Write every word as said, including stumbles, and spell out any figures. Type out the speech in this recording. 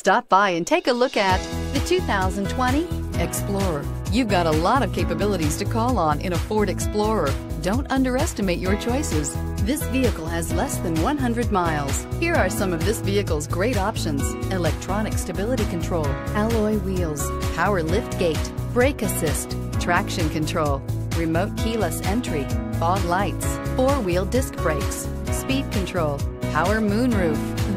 Stop by and take a look at the two thousand twenty Explorer. You've got a lot of capabilities to call on in a Ford Explorer. Don't underestimate your choices. This vehicle has less than one hundred miles. Here are some of this vehicle's great options: electronic stability control, alloy wheels, power lift gate, brake assist, traction control, remote keyless entry, fog lights, four-wheel disc brakes, speed control, power moonroof.